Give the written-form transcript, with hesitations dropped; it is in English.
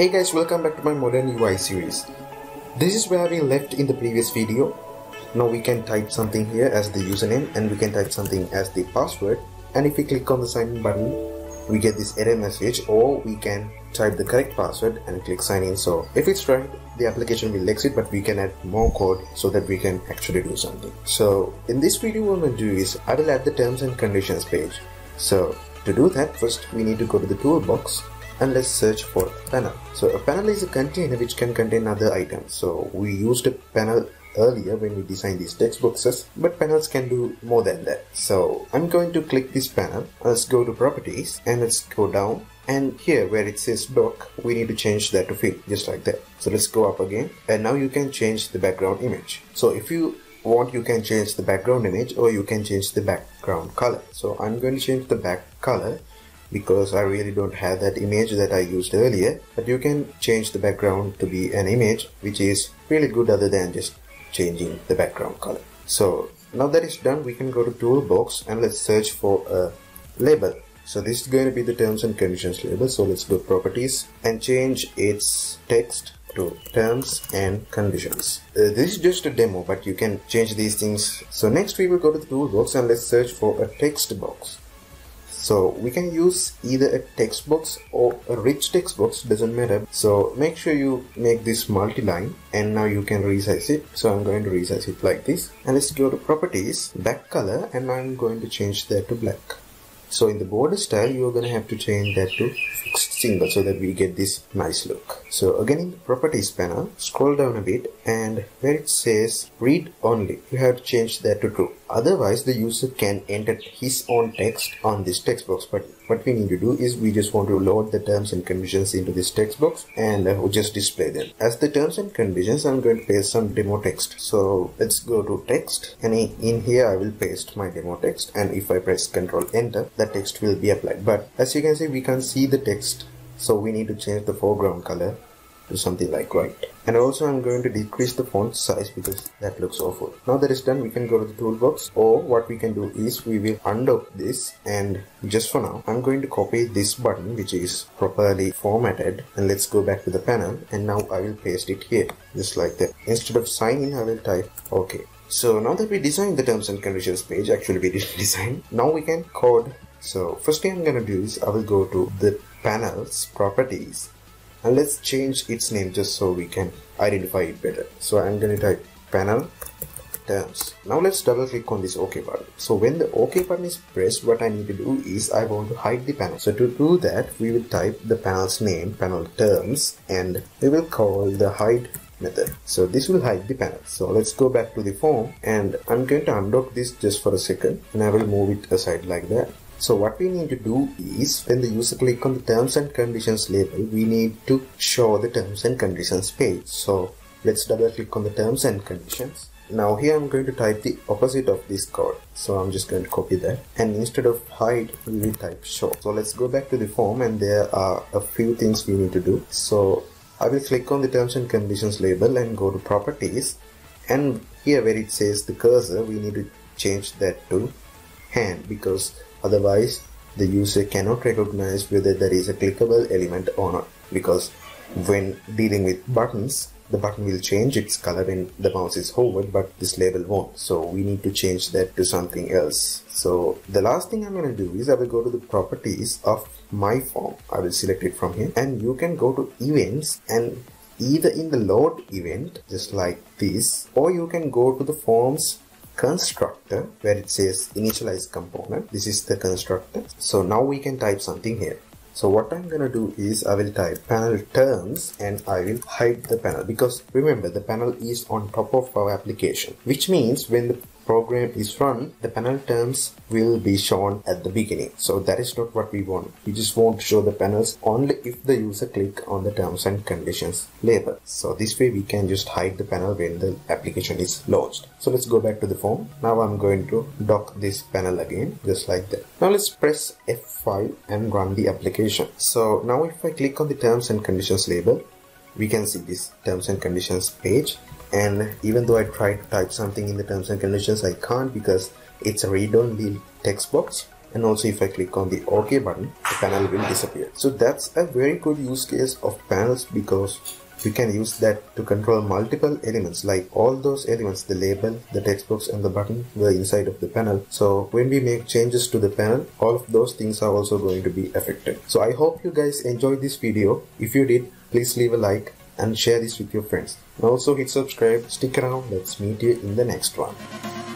Hey guys, welcome back to my modern UI series. This is where we left in the previous video. Now we can type something here as the username and we can type something as the password, and if we click on the sign in button we get this error message, or we can type the correct password and click sign in. So if it's right, the application will exit, but we can add more code so that we can actually do something. So in this video what I'm going to do is I will add the terms and conditions page. So to do that, first we need to go to the toolbox and let's search for panel. So a panel is a container which can contain other items. So we used a panel earlier when we designed these text boxes, but panels can do more than that. So I'm going to click this panel. Let's go to properties and let's go down, and here where it says dock we need to change that to fill, just like that. So let's go up again, and now you can change the background image. So if you want, you can change the background image or you can change the background color. So I'm going to change the back color because I really don't have that image that I used earlier, but you can change the background to be an image, which is really good other than just changing the background color. So now that is done, we can go to toolbox and let's search for a label. So this is going to be the terms and conditions label. So let's go properties and change its text to terms and conditions. This is just a demo, but you can change these things. So next we will go to the toolbox and let's search for a text box. So we can use either a text box or a rich text box, doesn't matter. So make sure you make this multi-line, and now you can resize it. So I'm going to resize it like this, and let's go to properties, back color, and I'm going to change that to black. So in the border style you're going to have to change that to fixed single so that we get this nice look. So again in the properties panel, scroll down a bit, and where it says read only, you have to change that to true. Otherwise the user can enter his own text on this text box, but what we need to do is we just want to load the terms and conditions into this text box and just display them. As the terms and conditions, I'm going to paste some demo text. So let's go to text, and in here I will paste my demo text, and if I press Ctrl Enter, the text will be applied. But as you can see, we can't see the text, so we need to change the foreground color to something like white. And also I'm going to decrease the font size because that looks awful. Now that is done, we can go to the toolbox, or what we can do is we will undock this, and just for now I'm going to copy this button which is properly formatted, and let's go back to the panel, and now I will paste it here, just like that. Instead of sign in I will type OK. So now that we designed the terms and conditions page, actually we didn't design, now we can code. So first thing I'm going to do is I will go to the panel's properties, and let's change its name just so we can identify it better. So I'm going to type panel terms. Now let's double click on this OK button. So when the OK button is pressed, what I need to do is I want to hide the panel. So to do that, we will type the panel's name, panel terms, and we will call the hide method. So this will hide the panel. So let's go back to the form, and I'm going to undock this just for a second, and I will move it aside like that. So what we need to do is when the user click on the terms and conditions label, we need to show the terms and conditions page. So let's double click on the terms and conditions. Now here I'm going to type the opposite of this code. So I'm just going to copy that, and instead of hide we will type show. So let's go back to the form, and there are a few things we need to do. So I will click on the terms and conditions label and go to properties, and here where it says the cursor we need to change that to hand, because otherwise the user cannot recognize whether there is a clickable element or not, because when dealing with buttons the button will change its color when the mouse is hovered, but this label won't. So we need to change that to something else. So the last thing I'm going to do is I will go to the properties of my form. I will select it from here, and you can go to events, and either in the load event just like this, or you can go to the forms constructor where it says initialize component. This is the constructor. So now we can type something here. So what I'm gonna do is I will type panel terms, and I will hide the panel, because remember the panel is on top of our application, which means when the program is run the panel terms will be shown at the beginning. So that is not what we want. We just want to show the panels only if the user click on the terms and conditions label. So this way we can just hide the panel when the application is launched. So let's go back to the form. Now I'm going to dock this panel again, just like that. Now let's press F5 and run the application. So now if I click on the terms and conditions label, we can see this terms and conditions page, and even though I try to type something in the terms and conditions I can't, because it's a read-only text box. and also if I click on the OK button, the panel will disappear. So that's a very good use case of panels, because we can use that to control multiple elements, like all those elements, the label, the text box and the button were inside of the panel. So when we make changes to the panel, all of those things are also going to be affected. So I hope you guys enjoyed this video. If you did, please leave a like and share this with your friends. And also hit subscribe, stick around, let's meet you in the next one.